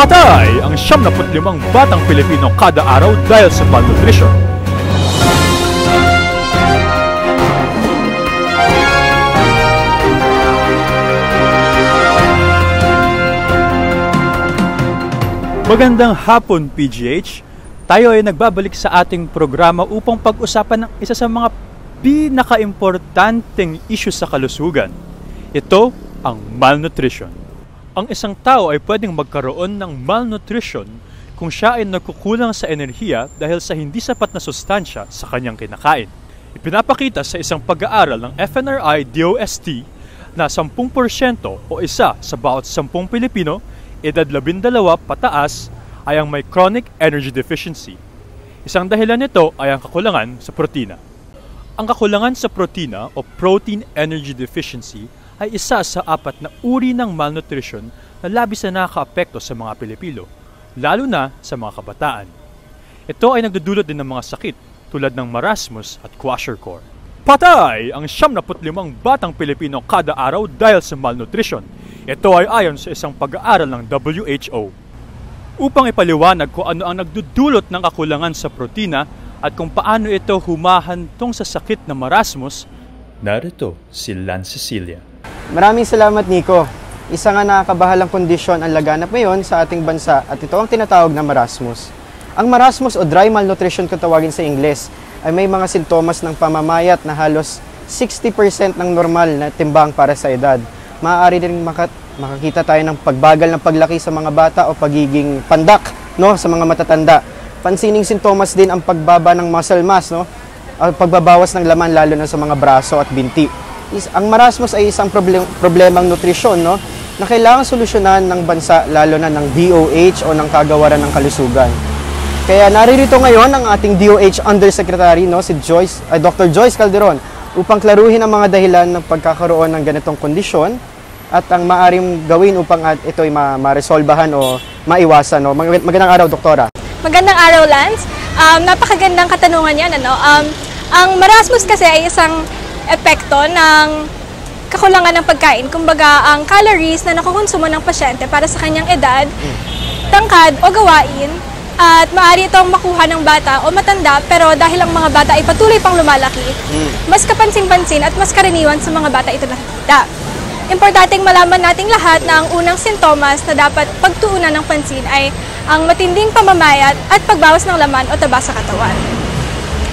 Patay ang 75 batang Pilipino kada araw dahil sa malnutrition. Magandang hapon, PGH. Tayo ay nagbabalik sa ating programa upang pag-usapan ng isa sa mga pinaka-importanteng issue sa kalusugan. Ito ang malnutrition. Ang isang tao ay pwedeng magkaroon ng malnutrition kung siya ay nagkukulang sa enerhiya dahil sa hindi sapat na sustansya sa kanyang kinakain. Ipinapakita sa isang pag-aaral ng FNRI DOST na 10% o isa sa bawat 10 Pilipino, edad 12 pataas, ay ang may chronic energy deficiency. Isang dahilan nito ay ang kakulangan sa protina. Ang kakulangan sa protina o protein energy deficiency ay isa sa 4 na uri ng malnutrition na labis na nakakaapekto sa mga Pilipino, lalo na sa mga kabataan. Ito ay nagdudulot din ng mga sakit tulad ng Marasmus at Kwashiorkor. Patay ang 75 batang Pilipino kada araw dahil sa malnutrition. Ito ay ayon sa isang pag-aaral ng WHO. Upang ipaliwanag kung ano ang nagdudulot ng kakulangan sa protina at kung paano ito humahantong sa sakit na Marasmus, narito si Lance Cecilia. Maraming salamat, Nico. Isa nga nakakabahalang kondisyon ang laganap ngayon sa ating bansa at ito ang tinatawag na marasmus. Ang marasmus o dry malnutrition kung tawagin sa Ingles ay may mga sintomas ng pamamayat na halos 60% ng normal na timbang para sa edad. Maaari din makakita tayo ng pagbagal ng paglaki sa mga bata o pagiging pandak sa mga matatanda. Pansining sintomas din ang pagbaba ng muscle mass, at pagbabawas ng laman lalo na sa mga braso at binti. Ang marasmus ay isang problemang nutrisyon na kailangan solusyonan ng bansa, lalo na ng DOH o ng kagawaran ng kalusugan. Kaya naririto ngayon ang ating DOH Undersecretary si Dr. Joyce Calderon upang klaruhin ang mga dahilan ng pagkakaroon ng ganitong kondisyon at ang maaring gawin upang ito ay ma-resolbahan o maiwasan. Magandang araw, Doktora. Magandang araw, Lance. Napakagandang katanungan yan. Ang marasmus kasi ay isang epekto ng kakulangan ng pagkain. Kumbaga, ang calories na nakukonsumo ng pasyente para sa kanyang edad, tangkad o gawain, at maaari itong makuha ng bata o matanda, pero dahil ang mga bata ay patuloy pang lumalaki, mas kapansin-pansin at mas karaniwan sa mga bata ito nakikita. Importanteng malaman nating lahat na ang unang sintomas na dapat pagtuunan ng pansin ay ang matinding pamamayat at pagbawas ng laman o taba sa katawan.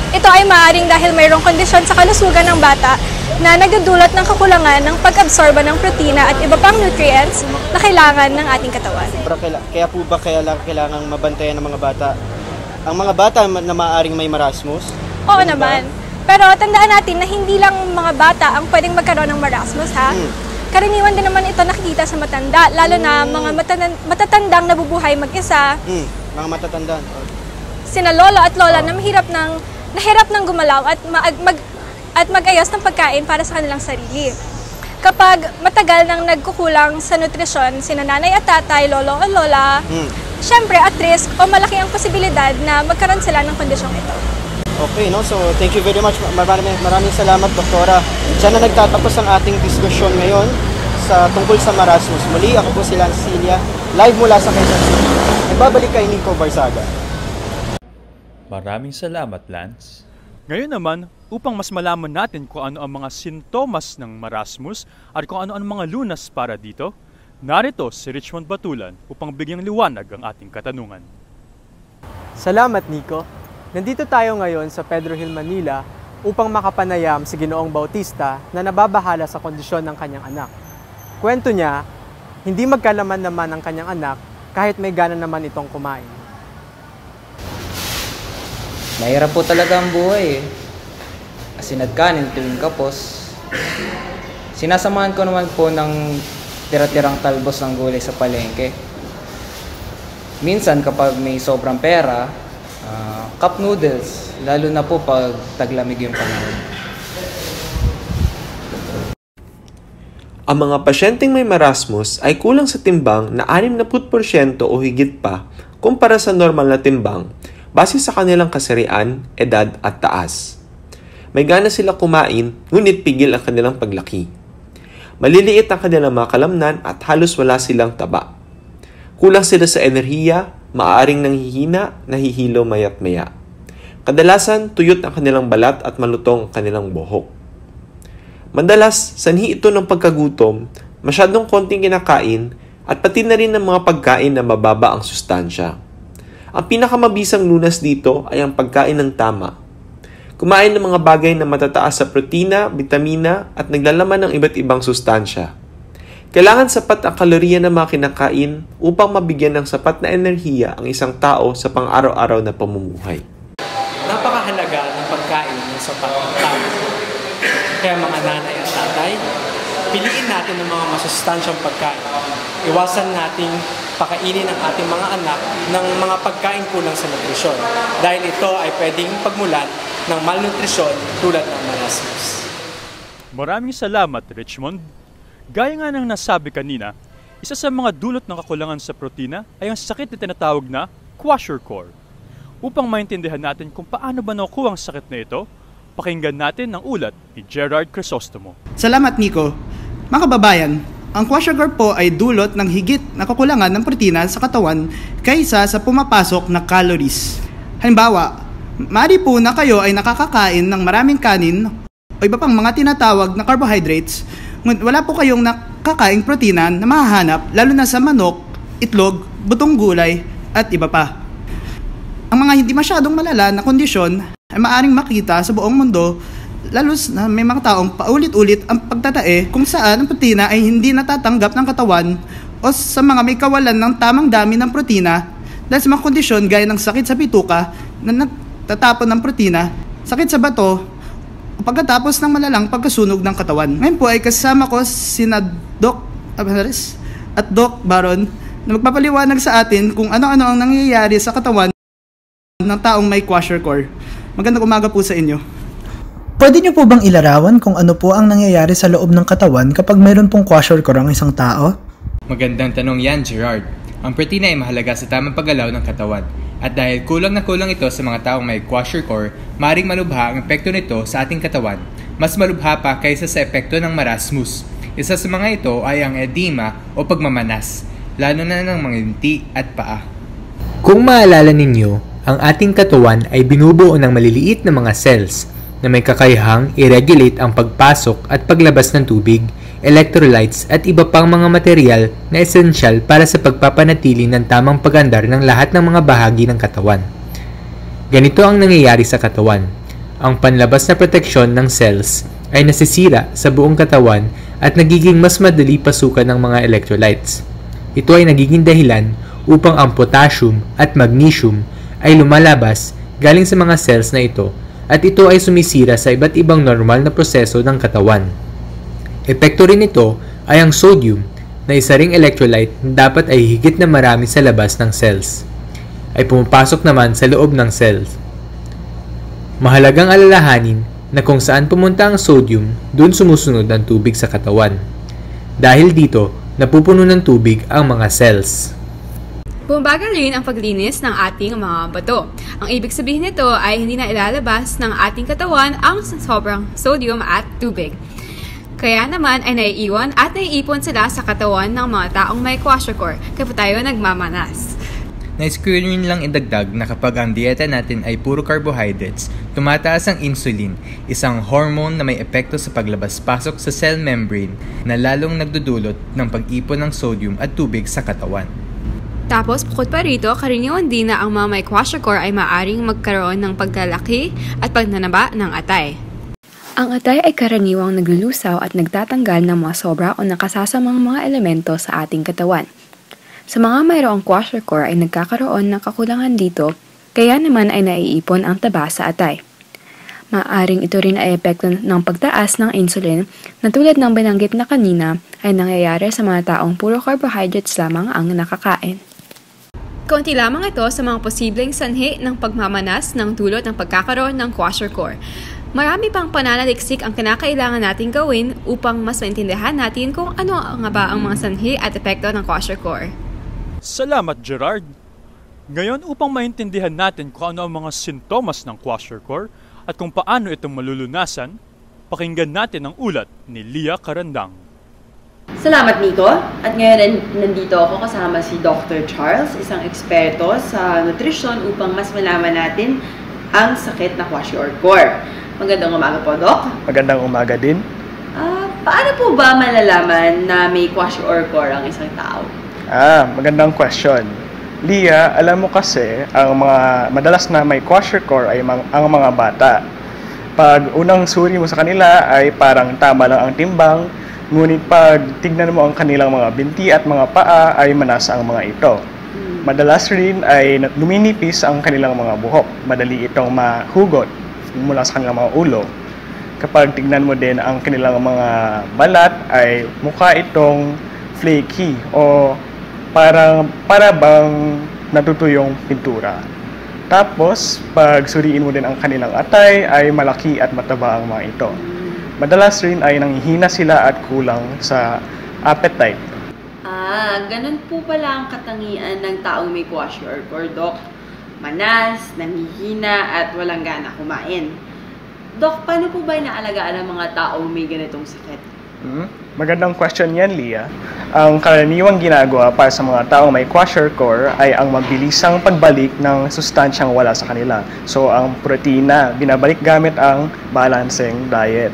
Ito ay maaaring dahil mayroong kondisyon sa kalusugan ng bata na nagdudulot ng kakulangan ng pag-absorba ng protina at iba pang nutrients na kailangan ng ating katawan. Kaya po ba kailangan mabantayan ng mga bata? Ang mga bata na maaaring may marasmus? Oo naman. Pero tandaan natin na hindi lang mga bata ang pwedeng magkaroon ng marasmus, ha? Karaniwan din naman ito nakikita sa matanda, lalo na mga matatandang nabubuhay mag-isa. Mga matatandang. Sina lolo at lola na nahirap ng gumalaw at mag-ayos ng pagkain para sa kanilang sarili. Kapag matagal nang nagkukulang sa nutrisyon, sina nanay at tatay, lolo o lola, syempre at risk o malaki ang posibilidad na magkaroon sila ng kondisyong ito. Okay, so thank you very much. Maraming salamat, Doktora. Diyan na nagtatapos ang ating diskusyon ngayon sa tungkol sa marasmus. Muli, ako po si Lance Cecilia, live mula sa Quezon City. Nagbabalik kay Nico Barzaga. Maraming salamat, Lance. Ngayon naman, upang mas malaman natin kung ano ang mga sintomas ng marasmus at kung ano ang mga lunas para dito, narito si Richmond Batulan upang bigyang liwanag ang ating katanungan. Salamat, Nico. Nandito tayo ngayon sa Pedro Hill, Manila upang makapanayam si Ginoong Bautista na nababahala sa kondisyon ng kanyang anak. Kwento niya, hindi magkalaman naman ang kanyang anak kahit may gana naman itong kumain. Mahirap po talaga ang buhay. Asinad kanin tuwing kapos. Sinasamahan ko naman po ng tira-tirang talbos ng gulay sa palengke. Minsan kapag may sobrang pera, cup noodles, lalo na po pag taglamig yung panahon. Ang mga pasyenteng may marasmus ay kulang sa timbang na 60% o higit pa kumpara sa normal na timbang, base sa kanilang kasarian, edad at taas. May gana sila kumain, ngunit pigil ang kanilang paglaki. Maliliit ang kanilang mga kalamnan at halos wala silang taba. Kulang sila sa enerhiya, maaaring nanghihina, nahihilo mayat maya. Kadalasan, tuyot ang kanilang balat at malutong ang kanilang buhok. Madalas, sanhi ito ng pagkagutom, masyadong konting kinakain, at pati na rin ng mga pagkain na mababa ang sustansya. Ang pinakamabisang lunas dito ay ang pagkain ng tama. Kumain ng mga bagay na matataas sa protina, bitamina, at naglalaman ng iba't ibang sustansya. Kailangan sapat ang kaloriya ng mga kinakain upang mabigyan ng sapat na enerhiya ang isang tao sa pang-araw-araw na pamumuhay. Napakahalaga ng pagkain ng sapat na tao. Kaya mga nanay at tatay, piliin natin ng mga masustansyang pagkain. Iwasan nating pakainin ang ating mga anak ng mga pagkain kulang sa nutrisyon dahil ito ay pwedeng pagmulan ng malnutrisyon tulad ng marasmus. Maraming salamat, Richmond. Gaya nga ng nasabi kanina, isa sa mga dulot ng kakulangan sa protina ay ang sakit na tinatawag na Kwashiorkor. Upang maintindihan natin kung paano ba nakuha ang sakit na ito, pakinggan natin ang ulat ni Gerard Crisostomo. Salamat, Nico. Mga kababayan, ang Kwashiorkor po ay dulot ng higit na kakulangan ng protina sa katawan kaysa sa pumapasok na calories. Halimbawa, maaari po na kayo ay nakakakain ng maraming kanin o iba pang mga tinatawag na carbohydrates, ngunit wala po kayong nakakaing protina na mahahanap lalo na sa manok, itlog, butong gulay at iba pa. Ang mga hindi masyadong malala na kondisyon ay maaaring makita sa buong mundo, lalo na may mga taong paulit-ulit ang pagtatae kung saan ang protina ay hindi natatanggap ng katawan o sa mga may kawalan ng tamang dami ng protina dahil sa mga kondisyon gaya ng sakit sa pituka na nagtatapon ng protina, sakit sa bato o pagkatapos ng malalang pagkasunog ng katawan. Ngayon po ay kasama ko sina Dok Abanderis at Dok Baron na magpapaliwanag sa atin kung ano-ano ang nangyayari sa katawan ng taong may Kwashiorkor. Magandang umaga po sa inyo. Pwede nyo po bang ilarawan kung ano po ang nangyayari sa loob ng katawan kapag mayroon pong Kwashiorkor ang isang tao? Magandang tanong yan, Gerard. Ang protina ay mahalaga sa tamang paggalaw ng katawan. At dahil kulang na kulang ito sa mga taong may Kwashiorkor, maaaring malubha ang epekto nito sa ating katawan. Mas malubha pa kaysa sa epekto ng marasmus. Isa sa mga ito ay ang edema o pagmamanas, lalo na ng mga binti at paa. Kung maalala ninyo, ang ating katawan ay binubuo ng maliliit na mga cells na may kakayahang i-regulate ang pagpasok at paglabas ng tubig, electrolytes at iba pang mga material na esensyal para sa pagpapanatili ng tamang pag-andar ng lahat ng mga bahagi ng katawan. Ganito ang nangyayari sa katawan. Ang panlabas na proteksyon ng cells ay nasisira sa buong katawan at nagiging mas madali pasukan ng mga electrolytes. Ito ay nagiging dahilan upang ang potassium at magnesium ay lumalabas galing sa mga cells na ito at ito ay sumisira sa iba't ibang normal na proseso ng katawan. Epekto rin nito ay ang sodium na isa ring electrolyte na dapat ay higit na marami sa labas ng cells, ay pumapasok naman sa loob ng cells. Mahalagang alalahanin na kung saan pumunta ang sodium, doon sumusunod ang tubig sa katawan. Dahil dito, napupuno ng tubig ang mga cells. Bumbagal rin ang paglinis ng ating mga bato. Ang ibig sabihin nito ay hindi na ilalabas ng ating katawan ang sobrang sodium at tubig. Kaya naman ay naiiwan at naiipon sila sa katawan ng mga taong may Kwashiorkor kapag tayo nagmamanas. Nais ko rin lang idagdag na kapag ang dieta natin ay puro carbohydrates, tumataas ang insulin, isang hormone na may epekto sa paglabas-pasok sa cell membrane na lalong nagdudulot ng pag-ipon ng sodium at tubig sa katawan. Tapos, bukod pa rito, karaniwan din na ang mga may Kwashiorkor ay maaring magkaroon ng paglalaki at pagnanaba ng atay. Ang atay ay karaniwang naglulusaw at nagtatanggal ng mga sobra o nakasasamang mga elemento sa ating katawan. Sa mga mayroong Kwashiorkor ay nagkakaroon ng kakulangan dito, kaya naman ay naiipon ang taba sa atay. Maaring ito rin ay epekto ng pagtaas ng insulin na tulad ng binanggit na kanina ay nangyayari sa mga taong puro carbohydrates lamang ang nakakain. Kaunti lamang ito sa mga posibleng sanhi ng pagmamanas ng dulot ng pagkakaroon ng Kwashiorkor. Marami pang pananaliksik ang kinakailangan nating gawin upang mas maintindihan natin kung ano nga ba ang mga sanhi at epekto ng Kwashiorkor. Salamat, Gerard! Ngayon, upang maintindihan natin kung ano ang mga sintomas ng Kwashiorkor at kung paano itong malulunasan, pakinggan natin ang ulat ni Leah Carandang. Salamat, Nico. At ngayon, nandito ako kasama si Dr. Charles, isang eksperto sa nutrition upang mas malaman natin ang sakit na kwashiorkor. Magandang umaga po, Doc. Magandang umaga din. Paano po ba malalaman na may kwashiorkor ang isang tao? Magandang question. Leah, alam mo kasi, ang mga madalas na may kwashiorkor ay ang mga bata. Pag unang suri mo sa kanila ay parang tama lang ang timbang, ngunit pag tignan mo ang kanilang mga binti at mga paa ay manasa ang mga ito. Madalas rin ay luminipis ang kanilang mga buhok. Madali itong mahugot mula sa kanilang mga ulo. Kapag tignan mo din ang kanilang mga balat ay mukha itong flaky o para bang natutuyong pintura. Tapos pag suriin mo din ang kanilang atay ay malaki at mataba ang mga ito. Madalas rin ay nanghihina sila at kulang sa appetite. Ganun po pala ang katangian ng taong may kwashiorkor, Doc. Manas, nanghihina at walang gana kumain. Doc, paano po ba inaalagaan ang mga taong may ganitong sakit? Magandang question yan, Leah. Ang karaniwang ginagawa para sa mga taong may kwashiorkor ay ang mabilisang pagbalik ng sustansyang wala sa kanila. So, ang protina, binabalik gamit ang balancing diet.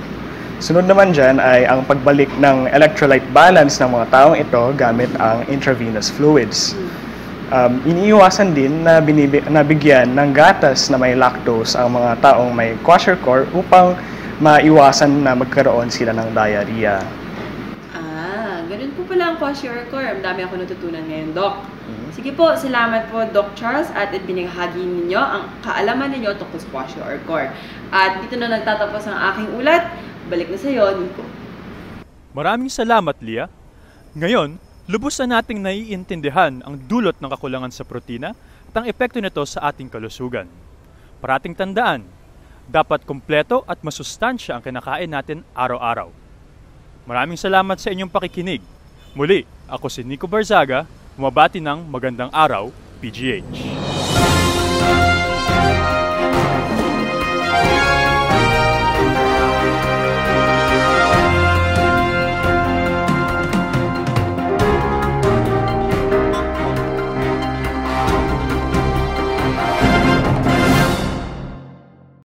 Sunod naman dyan ay ang pagbalik ng electrolyte balance ng mga taong ito gamit ang intravenous fluids. Iniiwasan din na nabigyan ng gatas na may lactose ang mga taong may kwashiorkor upang maiwasan na magkaroon sila ng diarrhea. Ganun po pala ang kwashiorkor. Ang dami ako natutunan ngayon, Doc. Sige po, salamat po, Doc Charles, at ibinahagi ninyo ang kaalaman ninyo tungkol sa kwashiorkor. At dito na nagtatapos ang aking ulat. Balik na sa iyo, Nico. Maraming salamat, Leah. Ngayon, lubos na nating naiintindihan ang dulot ng kakulangan sa protina at ang epekto nito sa ating kalusugan. Parating tandaan, dapat kumpleto at masustansya ang kinakain natin araw-araw. Maraming salamat sa inyong pakikinig. Muli, ako si Nico Barzaga, bumabati ng magandang araw, PGH.